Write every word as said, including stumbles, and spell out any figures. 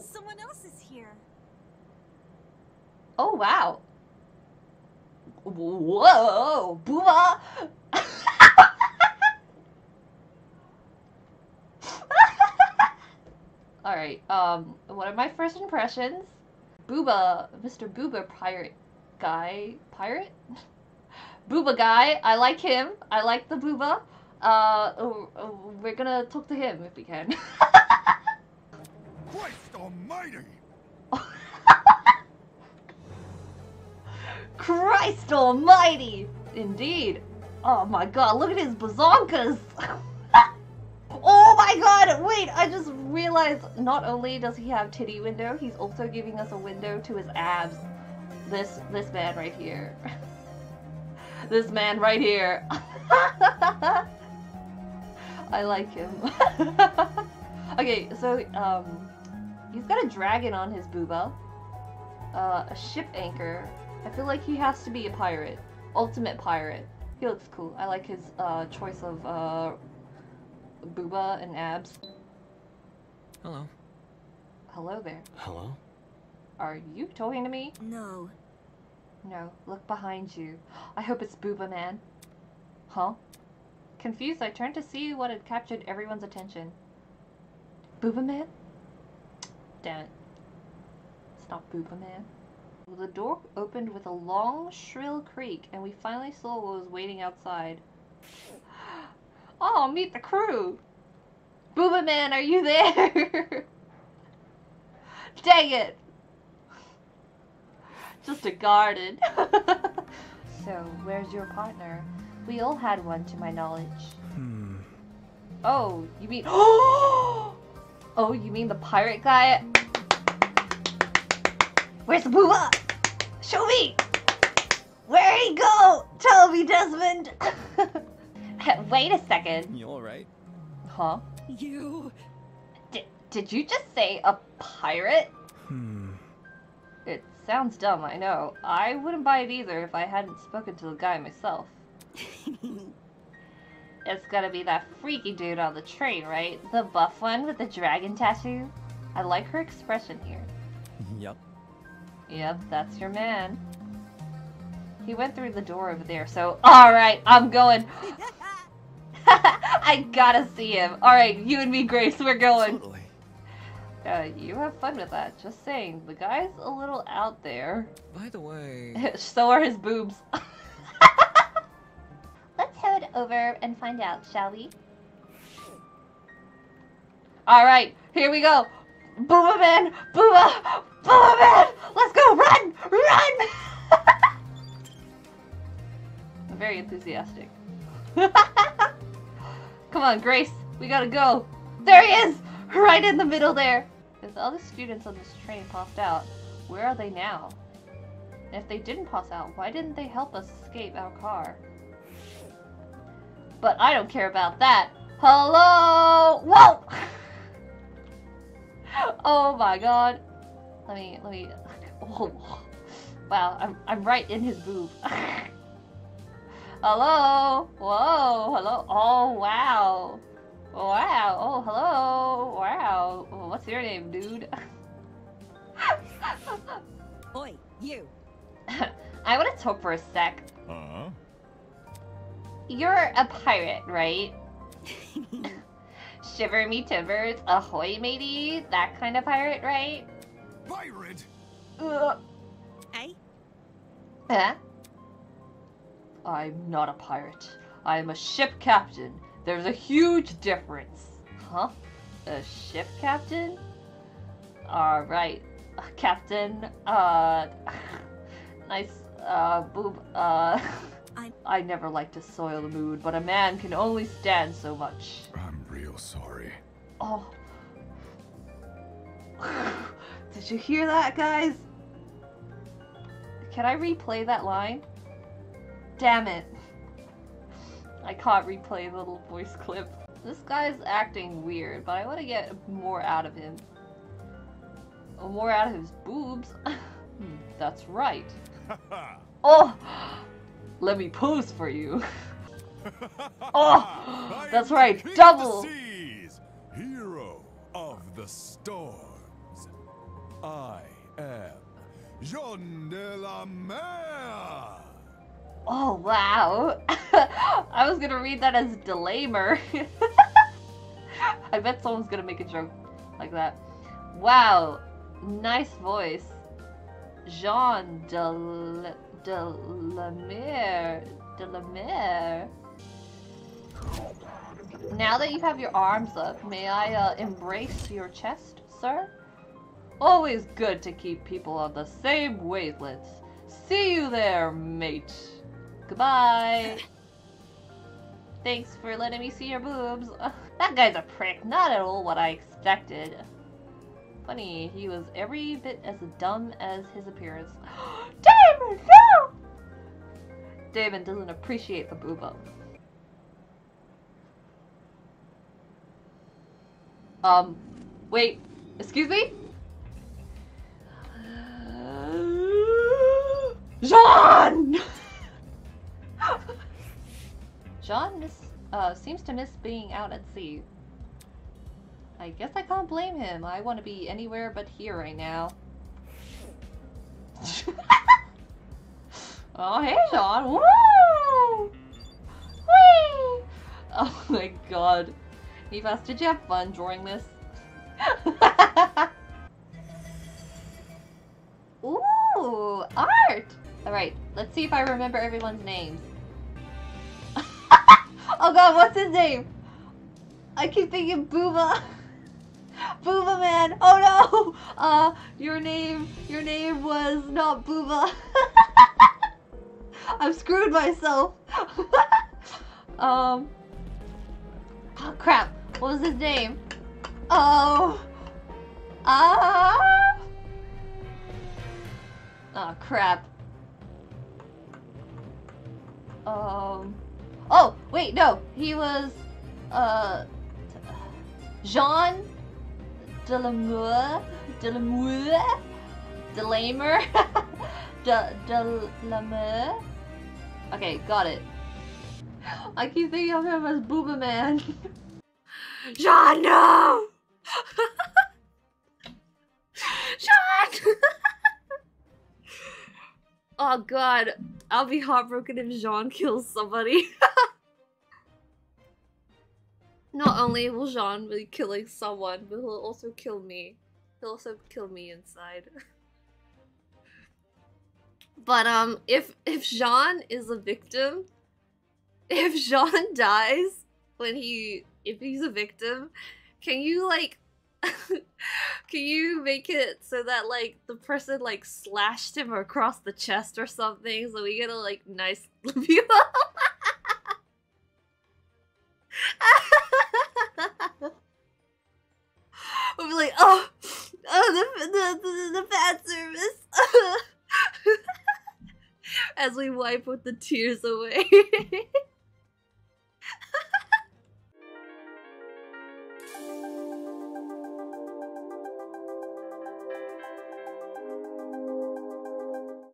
Oh. Someone else is here. Oh, wow. Whoa, Booba. All right, um, what are my first impressions? Booba, Mister Booba Pirate Guy, Pirate? Booba Guy, I like him. I like the Booba. Uh, we're gonna talk to him if we can. Christ almighty! Christ almighty! Indeed. Oh my god, look at his bazonkas! Oh my god, wait, I just realized not only does he have titty window, he's also giving us a window to his abs. This, this man right here. This man right here. I like him. Okay, so, um, he's got a dragon on his booba. Uh, a ship anchor. I feel like he has to be a pirate. Ultimate pirate. He looks cool. I like his, uh, choice of, uh, booba and abs. Hello. Hello there. Hello? Are you talking to me? No. No. Look behind you. I hope it's Booba Man. Huh? Confused, I turned to see what had captured everyone's attention. Booba Man? Damn it. It's not Booba Man. The door opened with a long, shrill creak, and we finally saw what was waiting outside. Oh, meet the crew! Booba Man, are you there? Dang it! Just a garden. So, where's your partner? We all had one, to my knowledge. Hmm. Oh, you mean... Oh, you mean the pirate guy? Where's the Booba? Show me! Where'd he go? Tell me, Desmond! Wait a second. You alright? Huh? You... D did you just say a pirate? Hmm. It sounds dumb, I know. I wouldn't buy it either if I hadn't spoken to the guy myself. It's gotta be that freaky dude on the train, right? The buff one with the dragon tattoo? I like her expression here. Yep. Yep, that's your man. He went through the door over there, so... Alright, I'm going... I gotta see him. Alright, you and me, Grace, we're going. Absolutely. Uh, you have fun with that. Just saying, the guy's a little out there. By the way... So are his boobs. Let's head over and find out, shall we? Alright, here we go! Booba Man! Booba! Booba Man! Let's go! Run! Run! I'm very enthusiastic. Come on, Grace, we gotta go. There he is! Right in the middle there! If the other students on this train popped out, where are they now? And if they didn't pass out, why didn't they help us escape our car? But I don't care about that! Hello! Whoa! Oh my god! Let me, let me... Oh. Wow, I'm, I'm right in his boob. Hello! Whoa! Hello! Oh, wow! Wow! Oh, hello! Wow! Oh, what's your name, dude? Oi, you! I want to talk for a sec. Uh-huh. You're a pirate, right? Shiver me timbers, ahoy matey, that kind of pirate, right? Pirate? Uh. Hey? Huh? I'm not a pirate. I'm a ship captain. There's a huge difference. Huh? A ship captain? Alright. Captain, uh... nice, uh, boob, uh... I... I never like to soil the mood, but a man can only stand so much. I'm real sorry. Oh. Did you hear that, guys? Can I replay that line? Damn it. I can't replay the little voice clip. This guy's acting weird, but I want to get more out of him. Or more out of his boobs. Hmm, that's right. Oh! Let me pose for you. Oh! That's right, double! Hero of the storms. I am Jean Delamer. Oh, wow. I was gonna read that as Delamer. I bet someone's gonna make a joke like that. Wow, nice voice. Jean Del Delamer. Delamer. Now that you have your arms up, may I uh, embrace your chest, sir? Always good to keep people on the same wavelengths. See you there, mate. Goodbye. Thanks for letting me see your boobs. That guy's a prick. Not at all what I expected. Funny, he was every bit as dumb as his appearance. Damon, no! Damon doesn't appreciate the boob up. Um, wait, excuse me? Uh, Jean! Jean miss, uh, seems to miss being out at sea. I guess I can't blame him. I want to be anywhere but here right now. Oh, hey, Jean! Woo! Whee! Oh my god. Nivas, did you have fun drawing this? Ooh, art! Alright, let's see if I remember everyone's names. Oh god, what's his name? I keep thinking Booba. Booba Man. Oh no! Uh, your name, your name was not Booba. I've screwed myself. um, oh crap. What was his name? Oh. Ah. Oh crap. Um. Oh wait, no. He was uh Jean Delamer. Delamer. Delamer. Delamer. Okay, got it. I keep thinking of him as Booba Man. Jean, no! Jean! Oh god, I'll be heartbroken if Jean kills somebody. Not only will Jean be killing someone, but he'll also kill me. He'll also kill me inside. But um, if if Jean is a victim, if Jean dies when he if he's a victim, can you like, can you make it so that like the person like slashed him across the chest or something, so we get a like nice view? We'll be like, oh, oh the the the, the bad service. As we wipe with the tears away.